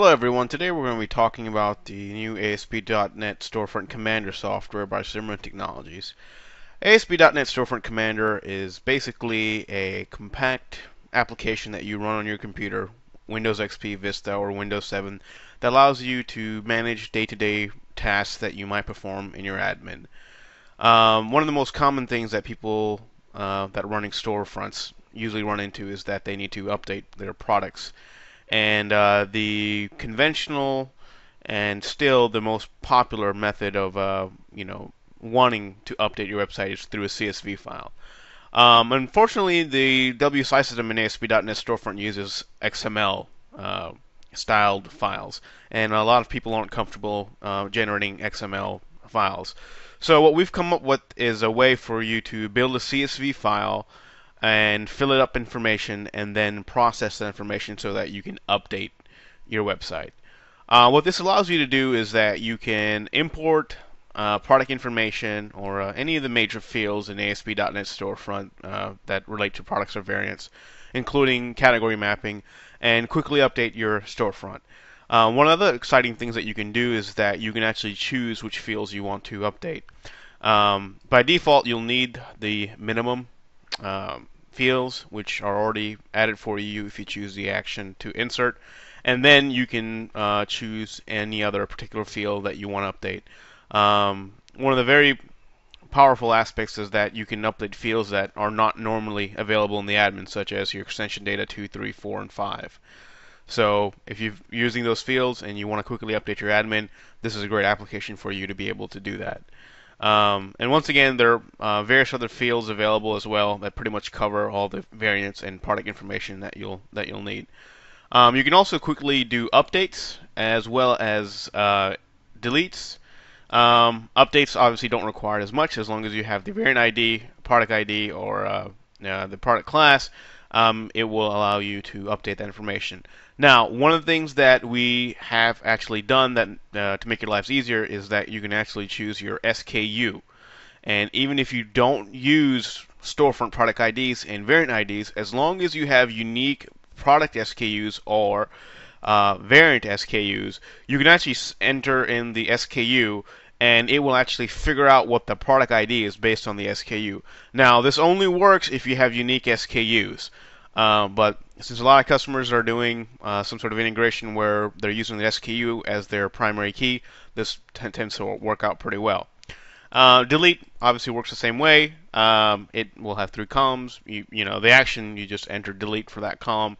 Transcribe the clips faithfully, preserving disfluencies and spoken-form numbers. Hello everyone, today we're going to be talking about the new A S P dot net Storefront Commander software by Simrun Technologies. A S P dot net Storefront Commander is basically a compact application that you run on your computer, Windows X P, Vista, or Windows seven, that allows you to manage day-to-day tasks that you might perform in your admin. Um, one of the most common things that people uh, that are running storefronts usually run into is that they need to update their products. And uh, the conventional and still the most popular method of uh, you know wanting to update your website is through a C S V file. Um, unfortunately, the W S I system in A S P dot net Storefront uses X M L uh, styled files, and a lot of people aren't comfortable uh, generating X M L files. So what we've come up with is a way for you to build a C S V file and fill it up information and then process that information so that you can update your website. Uh, what this allows you to do is that you can import uh, product information or uh, any of the major fields in A S P dot net Storefront uh, that relate to products or variants, including category mapping, and quickly update your storefront. Uh, one of the exciting things that you can do is that you can actually choose which fields you want to update. Um, by default, you'll need the minimum Um, fields, which are already added for you if you choose the action to insert, and then you can uh, choose any other particular field that you want to update. Um, one of the very powerful aspects is that you can update fields that are not normally available in the admin, such as your extension data two, three, four, and five. So if you're using those fields and you want to quickly update your admin, this is a great application for you to be able to do that. Um, and once again, there are uh, various other fields available as well that pretty much cover all the variants and product information that you'll that you'll need. Um, you can also quickly do updates as well as uh, deletes. Um, updates obviously don't require as much as long as you have the variant I D, product I D, or uh, uh, the product class. Um, it will allow you to update that information. Now, one of the things that we have actually done that uh, to make your lives easier is that you can actually choose your S K U. And even if you don't use storefront product I Ds and variant I Ds, as long as you have unique product S K Us or uh, variant S K Us, you can actually enter in the S K U, and it will actually figure out what the product I D is based on the S K U. Now, this only works if you have unique S K Us, uh, but since a lot of customers are doing uh, some sort of integration where they're using the S K U as their primary key, this t tends to work out pretty well. Uh, delete obviously works the same way. Um, it will have three columns. You, you know, the action, you just enter delete for that column,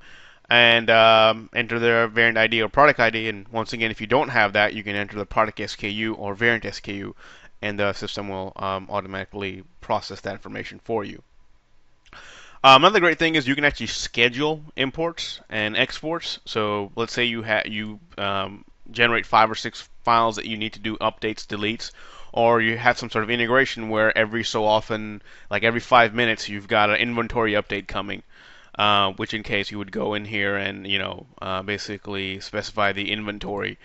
and um, enter their variant I D or product I D, and once again, if you don't have that, you can enter the product S K U or variant S K U, and the system will um, automatically process that information for you. Um, another great thing is you can actually schedule imports and exports. So let's say you ha you um, generate five or six files that you need to do updates, deletes, or you have some sort of integration where every so often, like every five minutes, you've got an inventory update coming. Uh, which in case you would go in here and you know uh, basically specify the inventory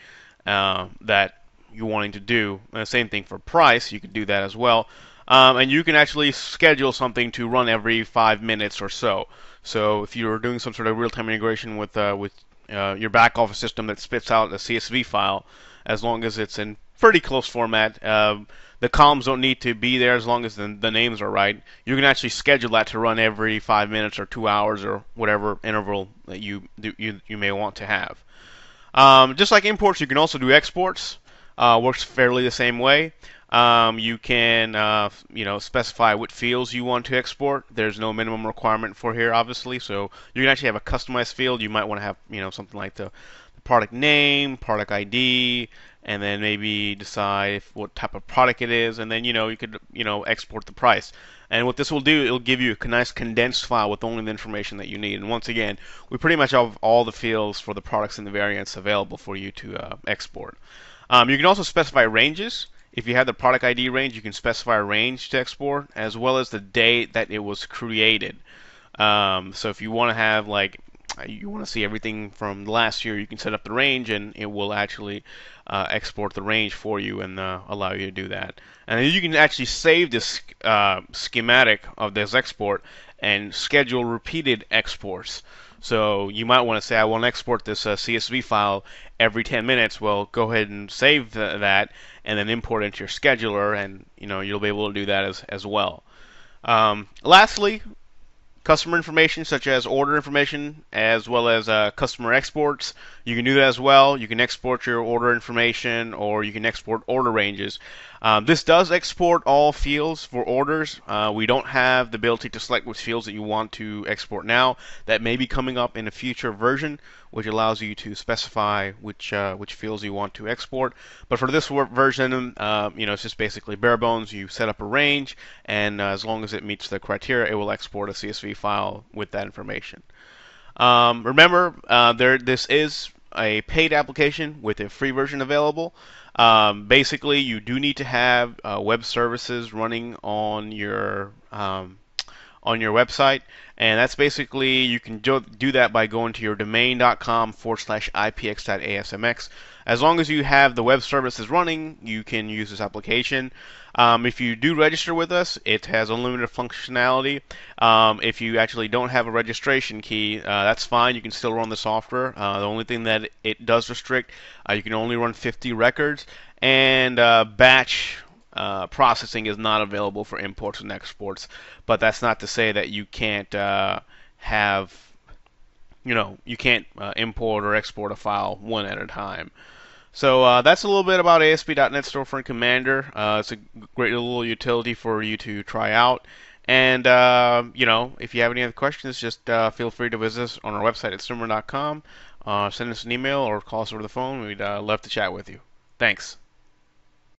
uh, that you're wanting to do. Uh, same thing for price, you could do that as well. Um, and you can actually schedule something to run every five minutes or so. So if you're doing some sort of real-time integration with uh, with uh, your back office system that spits out a C S V file, as long as it's in pretty close format, uh, the columns don't need to be there as long as the, the names are right. You can actually schedule that to run every five minutes or two hours or whatever interval that you do, you, you may want to have. Um, just like imports, you can also do exports. Uh, works fairly the same way. Um, you can uh, you know specify what fields you want to export. There's no minimum requirement for here, obviously, so you can actually have a customized field. You might want to have you know something like the product name, product I D, and then maybe decide if, what type of product it is, and then you know you could you know export the price. And what this will do, it'll give you a nice condensed file with only the information that you need. And once again, we pretty much have all the fields for the products and the variants available for you to uh, export. Um, you can also specify ranges. If you have the product I D range, you can specify a range to export, as well as the date that it was created. Um, so if you want to have like you want to see everything from last year, you can set up the range and it will actually uh, export the range for you and uh, allow you to do that. And you can actually save this uh, schematic of this export and schedule repeated exports. So you might want to say, I want to export this uh, C S V file every ten minutes. Well, go ahead and save th that and then import it into your scheduler, and you know, you'll be able to do that as, as well. Um, lastly, customer information such as order information as well as uh, customer exports. You can do that as well. You can export your order information, or you can export order ranges. Um, this does export all fields for orders. Uh, we don't have the ability to select which fields that you want to export now. That may be coming up in a future version, which allows you to specify which uh, which fields you want to export. But for this version, uh, you know, it's just basically bare bones. You set up a range, and uh, as long as it meets the criteria, it will export a C S V file with that information. Um, remember, uh, there this is a paid application with a free version available. Um, basically, you do need to have uh, web services running on your um, on your website, and that's basically, you can do, do that by going to your domain dot com forward slash i p x dot a s m x. As long as you have the web services running, you can use this application. Um, if you do register with us, it has unlimited functionality. Um, if you actually don't have a registration key, uh, that's fine. You can still run the software. Uh, the only thing that it does restrict, uh, you can only run fifty records, and uh, batch uh, processing is not available for imports and exports. But that's not to say that you can't uh, have, you know, you can't uh, import or export a file one at a time. So uh, that's a little bit about A S P dot net Storefront Commander. Uh, it's a great little utility for you to try out. And, uh, you know, if you have any other questions, just uh, feel free to visit us on our website at Simrun dot com. Uh, send us an email or call us over the phone. We'd uh, love to chat with you. Thanks.